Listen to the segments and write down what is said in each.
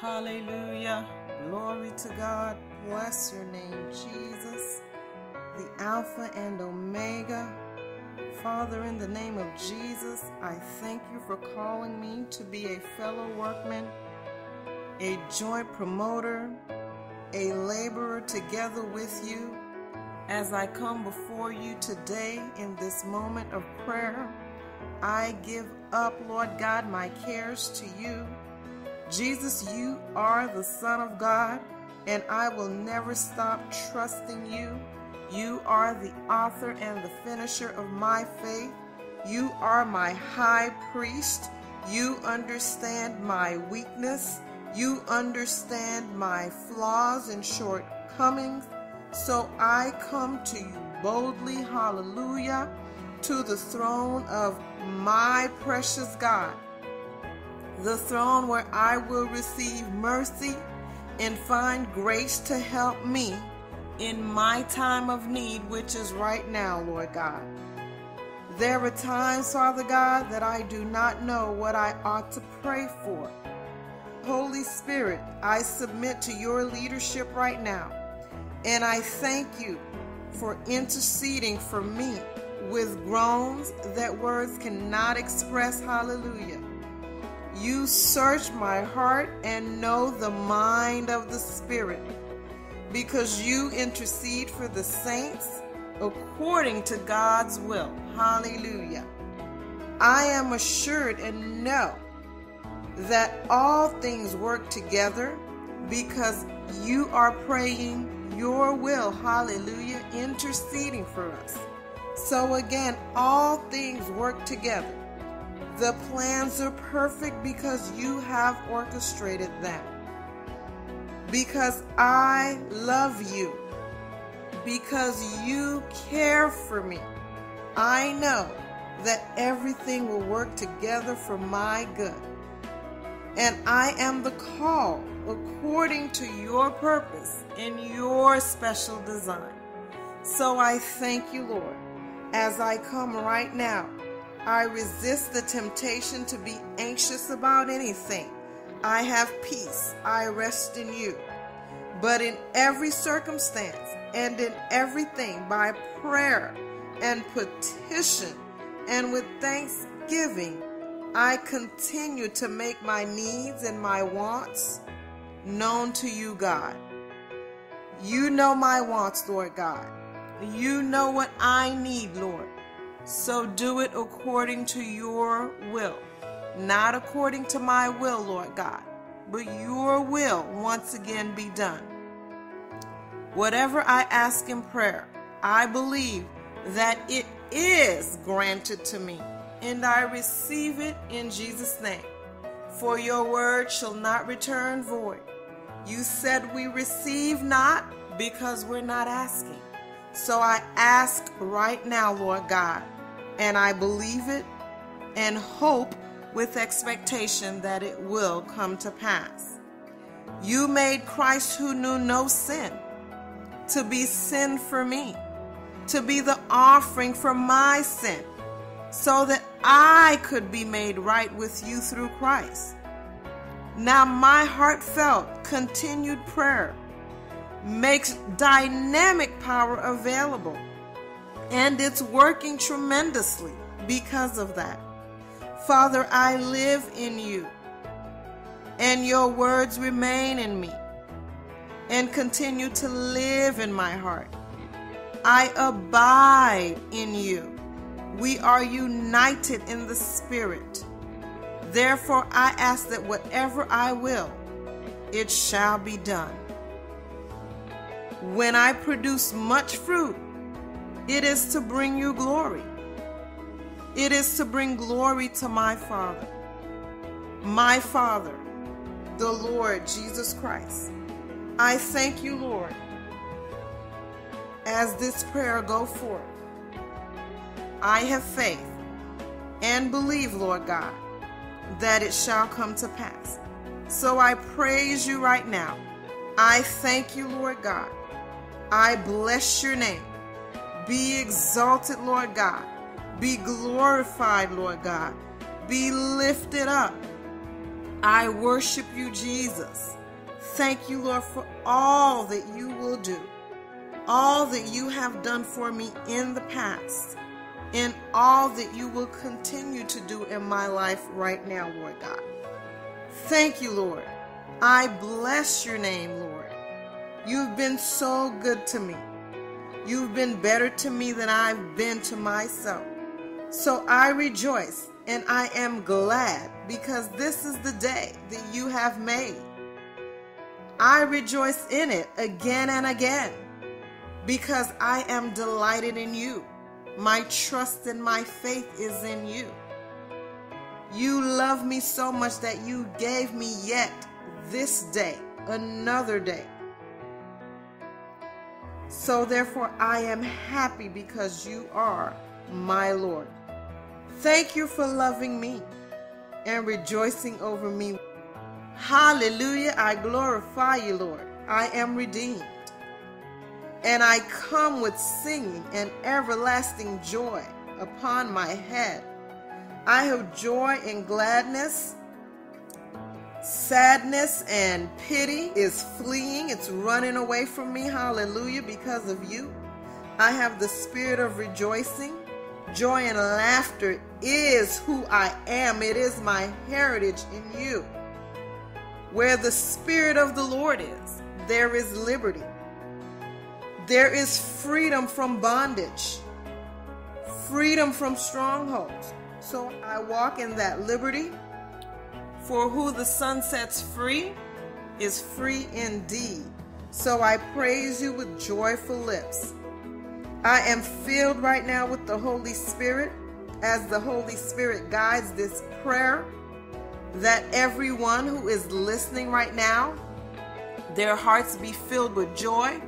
Hallelujah. Glory to God. Bless your name, Jesus, the Alpha and Omega. Father, in the name of Jesus, I thank you for calling me to be a fellow workman, a joint promoter, a laborer together with you. As I come before you today in this moment of prayer, I give up, Lord God, my cares to you. Jesus, you are the Son of God, and I will never stop trusting you. You are the author and the finisher of my faith. You are my high priest. You understand my weakness. You understand my flaws and shortcomings. So I come to you boldly, hallelujah, to the throne of my precious God, the throne where I will receive mercy and find grace to help me in my time of need, which is right now, Lord God. There are times, Father God, that I do not know what I ought to pray for. Holy Spirit, I submit to your leadership right now, and I thank you for interceding for me with groans that words cannot express, hallelujah. You search my heart and know the mind of the Spirit, because you intercede for the saints according to God's will, hallelujah. I am assured and know that all things work together because you are praying your will, hallelujah, interceding for us. So again, all things work together. The plans are perfect because you have orchestrated them. Because I love you. Because you care for me. I know that everything will work together for my good. And I am the call according to your purpose in your special design. So I thank you, Lord. As I come right now, I resist the temptation to be anxious about anything. I have peace. I rest in you. But in every circumstance and in everything, by prayer and petition and with thanksgiving, I continue to make my needs and my wants known to you, God. You know my wants, Lord God. You know what I need, Lord. So do it according to your will. Not according to my will, Lord God, but your will once again be done. Whatever I ask in prayer, I believe that it is granted to me, and I receive it in Jesus' name. For your word shall not return void. You said we receive not because we're not asking. So I ask right now, Lord God, and I believe it and hope with expectation that it will come to pass. You made Christ, who knew no sin, to be sin for me, to be the offering for my sin, so that I could be made right with you through Christ. Now my heartfelt continued prayer makes dynamic power available, and it's working tremendously because of that. Father, I live in you, and your words remain in me and continue to live in my heart. I abide in you. We are united in the Spirit. Therefore, I ask that whatever I will, it shall be done. When I produce much fruit, it is to bring you glory. It is to bring glory to my Father, the Lord Jesus Christ. I thank you, Lord, as this prayer go forth. I have faith and believe, Lord God, that it shall come to pass. So I praise you right now. I thank you, Lord God. I bless your name. Be exalted, Lord God. Be glorified, Lord God. Be lifted up. I worship you, Jesus. Thank you, Lord, for all that you will do, all that you have done for me in the past, and all that you will continue to do in my life right now, Lord God. Thank you, Lord. I bless your name, Lord. You've been so good to me. You've been better to me than I've been to myself. So I rejoice and I am glad, because this is the day that you have made. I rejoice in it again and again, because I am delighted in you. My trust and my faith is in you. You love me so much that you gave me yet this day, another day. So therefore I am happy, because you are my Lord. Thank you for loving me and rejoicing over me. Hallelujah, I glorify you, Lord. I am redeemed, and I come with singing and everlasting joy upon my head. I have joy and gladness. Sadness and pity is fleeing. It's running away from me. Hallelujah, because of you. I have the spirit of rejoicing. Joy and laughter is who I am. It is my heritage in you. Where the spirit of the Lord is, there is liberty. There is freedom from bondage, freedom from strongholds. So I walk in that liberty. For who the sun sets free is free indeed. So I praise you with joyful lips. I am filled right now with the Holy Spirit, as the Holy Spirit guides this prayer, that everyone who is listening right now, their hearts be filled with joy.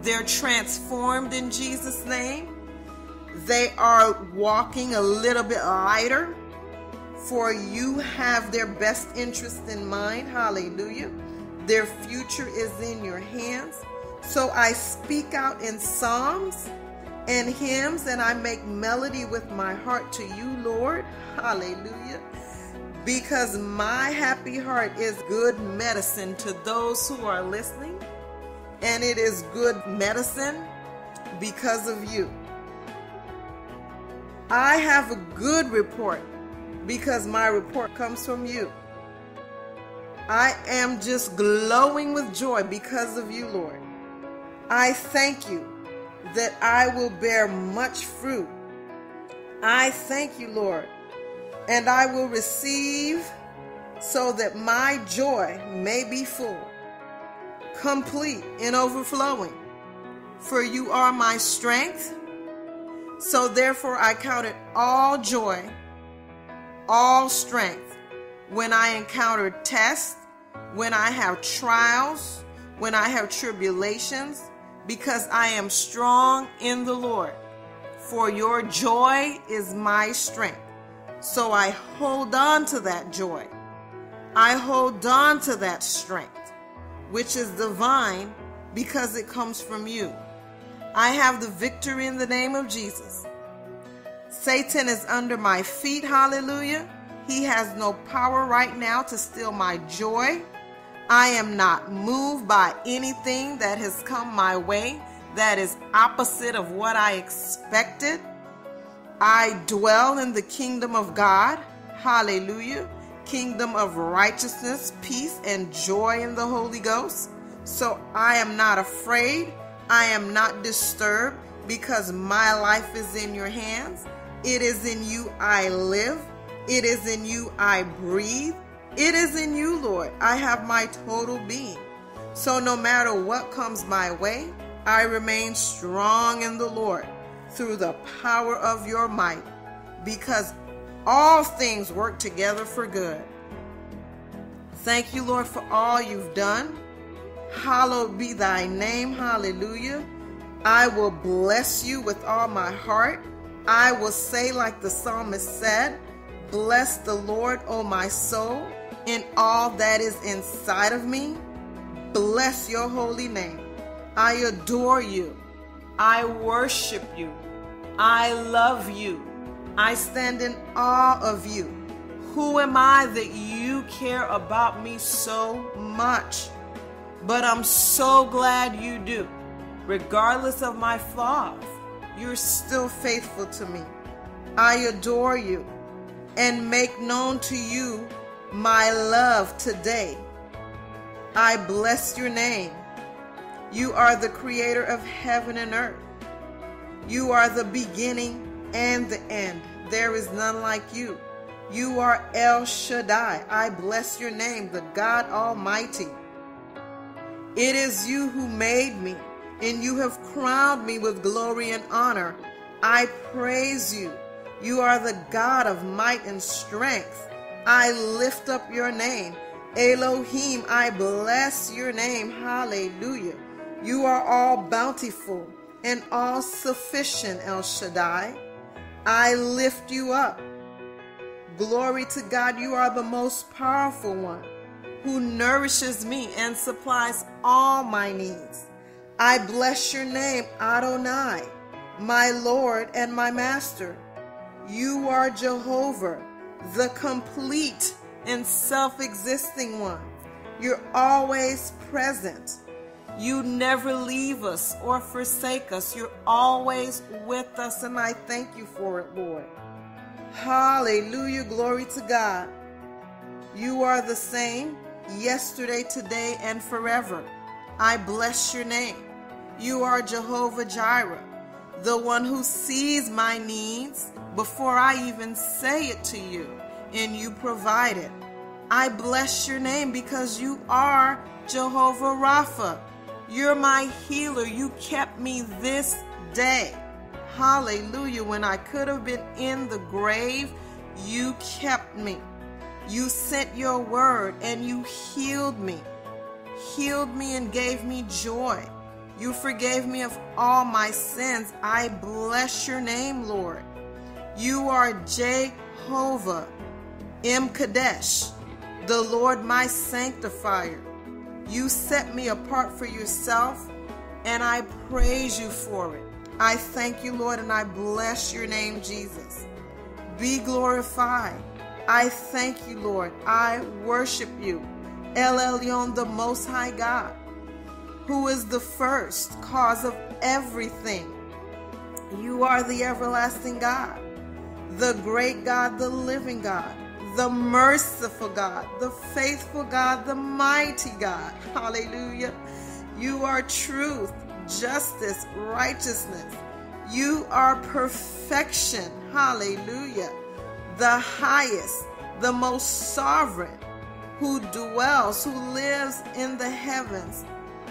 They're transformed in Jesus' name. They are walking a little bit lighter, for you have their best interest in mind. Hallelujah. Their future is in your hands. So I speak out in psalms and hymns, and I make melody with my heart to you, Lord. Hallelujah. Because my happy heart is good medicine to those who are listening, and it is good medicine because of you. I have a good report, because my report comes from you. I am just glowing with joy because of you, Lord. I thank you that I will bear much fruit. I thank you, Lord, and I will receive, so that my joy may be full, complete, and overflowing. For you are my strength. So therefore I count it all joy, all strength, when I encounter tests, when I have trials, when I have tribulations, because I am strong in the Lord. For your joy is my strength. So I hold on to that joy. I hold on to that strength, which is divine, because it comes from you. I have the victory in the name of Jesus. Satan is under my feet. Hallelujah. He has no power right now to steal my joy. I am not moved by anything that has come my way that is opposite of what I expected. I dwell in the kingdom of God. Hallelujah. Kingdom of righteousness, peace, and joy in the Holy Ghost. So I am not afraid. I am not disturbed, because my life is in your hands. It is in you I live. It is in you I breathe. It is in you, Lord, I have my total being. So no matter what comes my way, I remain strong in the Lord through the power of your might, because all things work together for good. Thank you, Lord, for all you've done. Hallowed be thy name. Hallelujah. I will bless you with all my heart. I will say, like the psalmist said, bless the Lord, O my soul, and all that is inside of me. Bless your holy name. I adore you. I worship you. I love you. I stand in awe of you. Who am I that you care about me so much? But I'm so glad you do. Regardless of my flaws, you're still faithful to me. I adore you and make known to you my love today. I bless your name. You are the creator of heaven and earth. You are the beginning and the end. There is none like you. You are El Shaddai. I bless your name, the God Almighty. It is you who made me, and you have crowned me with glory and honor. I praise you. You are the God of might and strength. I lift up your name. Elohim, I bless your name. Hallelujah. You are all bountiful and all sufficient, El Shaddai. I lift you up. Glory to God, you are the most powerful one who nourishes me and supplies all my needs. I bless your name, Adonai, my Lord and my Master. You are Jehovah, the complete and self-existing one. You're always present. You never leave us or forsake us. You're always with us, and I thank you for it, Lord. Hallelujah, glory to God. You are the same yesterday, today, and forever. I bless your name. You are Jehovah Jireh, the one who sees my needs before I even say it to you, and you provide it. I bless your name because you are Jehovah Rapha. You're my healer. You kept me this day. Hallelujah. When I could have been in the grave, you kept me. You sent your word and you healed me. Healed me and gave me joy. You forgave me of all my sins. I bless your name, Lord. You are Jehovah M. Kadesh, the Lord my sanctifier. You set me apart for yourself, and I praise you for it. I thank you, Lord, and I bless your name, Jesus. Be glorified. I thank you, Lord. I worship you. El Elyon, the Most High God, who is the first cause of everything. You are the everlasting God, the great God, the living God, the merciful God, the faithful God, the mighty God. Hallelujah. You are truth, justice, righteousness. You are perfection. Hallelujah. The highest, the most sovereign, who dwells, who lives in the heavens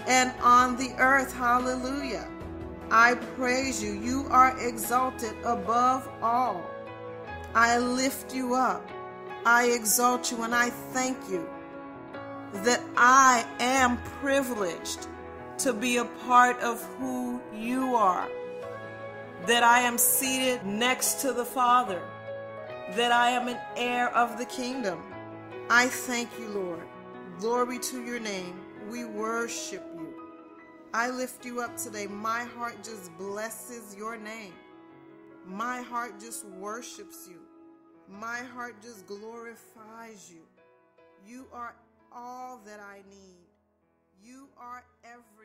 and on the earth. Hallelujah. I praise you. You are exalted above all. I lift you up. I exalt you, and I thank you that I am privileged to be a part of who you are, that I am seated next to the Father, that I am an heir of the kingdom. I thank you, Lord. Glory to your name. We worship you. I lift you up today. My heart just blesses your name. My heart just worships you. My heart just glorifies you. You are all that I need. You are everything.